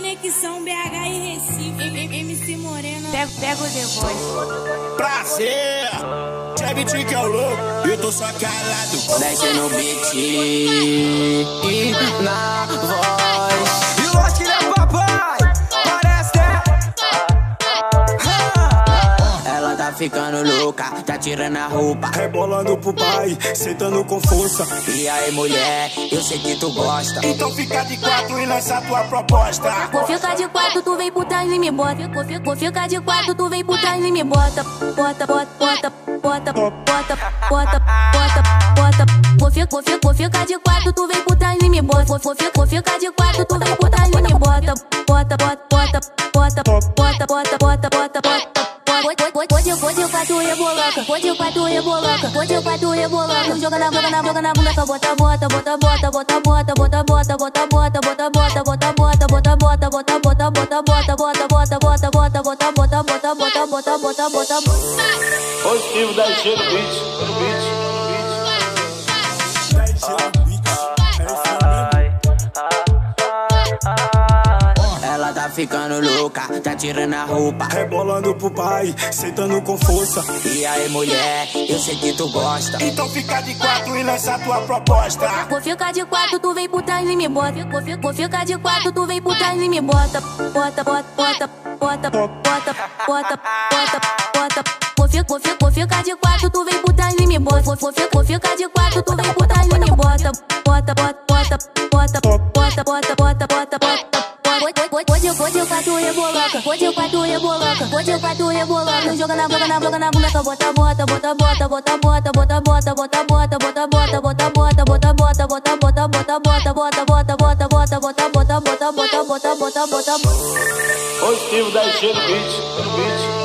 Conexão BH e Recife, MC Morena. Pega o The Voice. Prazer, Trevitinho que é o louco, eu tô só calado. Desce no beat e na voz. E o Loki é papai, parece é. Ela tá ficando louca, tá tirando a roupa, rebolando pro pai, sentando com força. E aí mulher, eu sei que tu gosta, então fica de quatro e lança tua proposta. Fica de quatro, tu vem por trás e me bota. Fica de quatro, tu vem por trás e me bota. Bota. Fica de quatro, tu vem por trás e me bota. Fica de quatro, tu vem por trás e me bota. Bota. Pode o quatro reboloca, pode o quatro reboloca, pode o quatro reboloca. Joga na boca, na boca, na bunda, bota. Ela tá ficando louca, tá tirando a roupa, rebolando pro pai, sentando com força. E aí mulher, eu sei que tu gosta, então fica de quatro e lança tua proposta. Fica de quatro, tu vem por trás e me bota. Fica de quatro, tu vem por trás e me bota. Bota. Fica de quatro, tu vem por trás e me bota. Fica de quatro, tu vem por trás e me bota. Bota. Pode o quatro reboloca, pode o quatro reboloca, pode o quatro reboloca. Joga na boca, na boca, na bunda, bota.